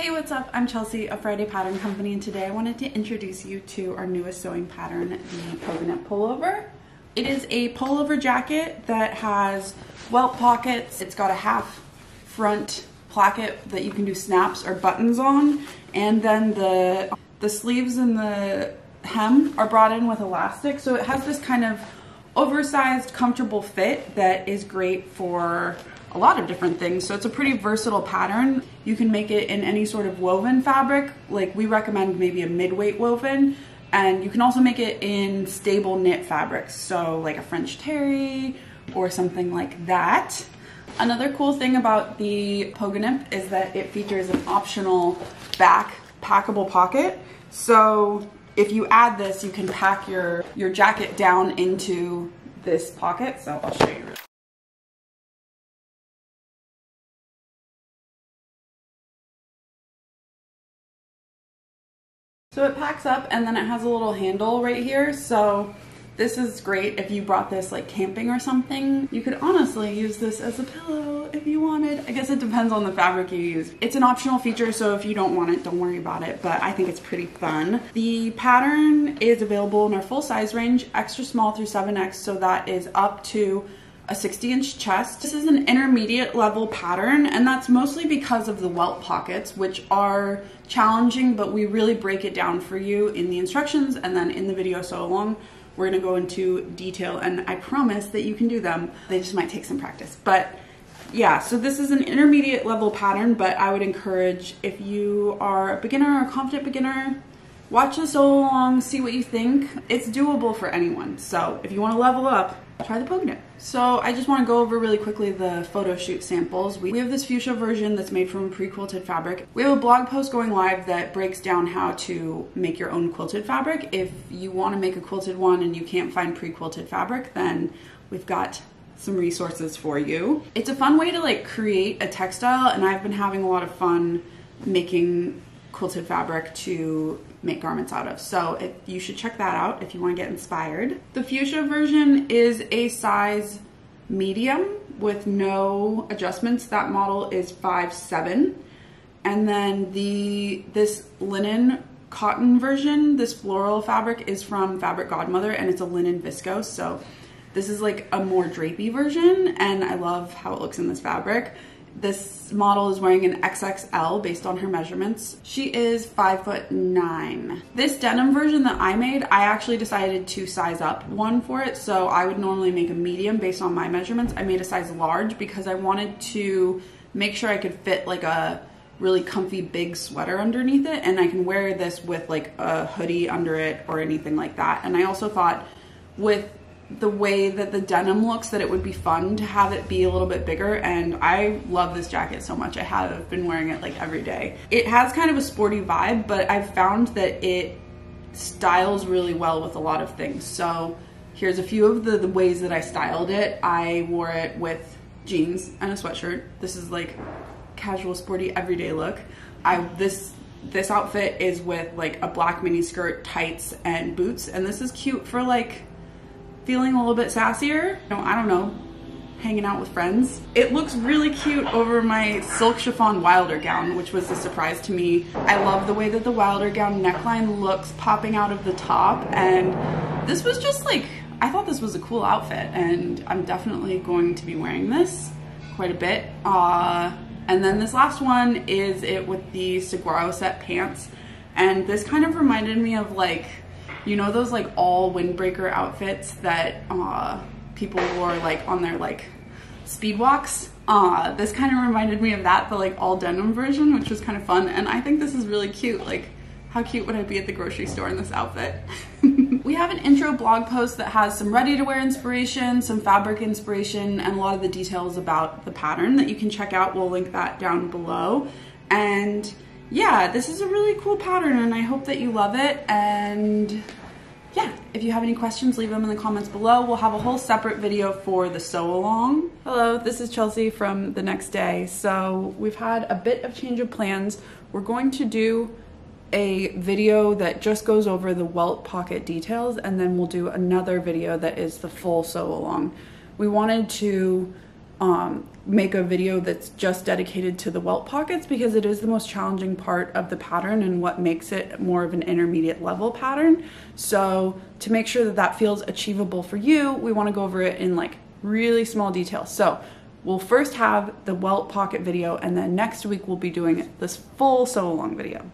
Hey, what's up? I'm Chelsea of Friday Pattern Company, and today I wanted to introduce you to our newest sewing pattern, the Pogonip Pullover. It is a pullover jacket that has welt pockets. It's got a half front placket that you can do snaps or buttons on, and then the sleeves and the hem are brought in with elastic, so it has this kind of oversized, comfortable fit that is great for a lot of different things. So it's a pretty versatile pattern. You can make it in any sort of woven fabric, like we recommend maybe a mid-weight woven, and you can also make it in stable knit fabrics, so like a French terry or something like that. Another cool thing about the Pogonip is that it features an optional back packable pocket. So if you add this, you can pack your jacket down into this pocket. So I'll show you. So it packs up, and then it has a little handle right here. So this is great if you brought this like camping or something. You could honestly use this as a pillow if you wanted. I guess it depends on the fabric you use. It's an optional feature, so if you don't want it, don't worry about it, but I think it's pretty fun. The pattern is available in our full size range, extra small through 7X, so that is up to a 60-inch chest. This is an intermediate level pattern, and that's mostly because of the welt pockets, which are challenging, but we really break it down for you in the instructions, and then in the video sew along, we're gonna go into detail, and I promise that you can do them. They just might take some practice, but yeah, so this is an intermediate level pattern, but I would encourage, if you are a beginner or a confident beginner, watch the sew along, see what you think. It's doable for anyone, so if you wanna level up, try the Pogonip. So I just want to go over really quickly the photo shoot samples. We have this fuchsia version that's made from pre-quilted fabric. We have a blog post going live that breaks down how to make your own quilted fabric. If you want to make a quilted one and you can't find pre-quilted fabric, then we've got some resources for you. It's a fun way to like create a textile, and I've been having a lot of fun making quilted fabric to make garments out of. So you should check that out if you want to get inspired. The fuchsia version is a size medium with no adjustments. That model is 5'7". And then this linen cotton version, this floral fabric, is from Fabric Godmother, and it's a linen viscose. So this is like a more drapey version, and I love how it looks in this fabric. This model is wearing an XXL based on her measurements. She is 5'9". This denim version that I made, I actually decided to size up one for it. So I would normally make a medium based on my measurements. I made a size large because I wanted to make sure I could fit like a really comfy big sweater underneath it. And I can wear this with like a hoodie under it or anything like that. And I also thought with the way that the denim looks, that it would be fun to have it be a little bit bigger, and I love this jacket so much. I have been wearing it like every day. It has kind of a sporty vibe, but I've found that it styles really well with a lot of things. So here's a few of the ways that I styled it. I wore it with jeans and a sweatshirt. This is like casual, sporty, everyday look. This outfit is with like a black mini skirt, tights, and boots, and this is cute for like feeling a little bit sassier, you know, I don't know, hanging out with friends. It looks really cute over my silk chiffon Wilder gown, which was a surprise to me. I love the way that the Wilder gown neckline looks popping out of the top, and this was just like, I thought this was a cool outfit, and I'm definitely going to be wearing this quite a bit. And then this last one is it with the Seguaro set pants, and this kind of reminded me of like, you know, those like all windbreaker outfits that people wore like on their like speed walks. This kind of reminded me of that, the like all denim version, which was kind of fun. And I think this is really cute. Like, how cute would I be at the grocery store in this outfit? We have an intro blog post that has some ready-to-wear inspiration, some fabric inspiration, and a lot of the details about the pattern that you can check out. We'll link that down below. And yeah, this is a really cool pattern, and I hope that you love it. And yeah, if you have any questions, leave them in the comments below. We'll have a whole separate video for the sew along. Hello, this is Chelsea from The Next Day. So we've had a bit of change of plans. We're going to do a video that just goes over the welt pocket details, and then we'll do another video that is the full sew along. We wanted to make a video that's just dedicated to the welt pockets, because it is the most challenging part of the pattern and what makes it more of an intermediate level pattern. So to make sure that that feels achievable for you, we want to go over it in like really small detail. So we'll first have the welt pocket video, and then next week we'll be doing this full sew along video.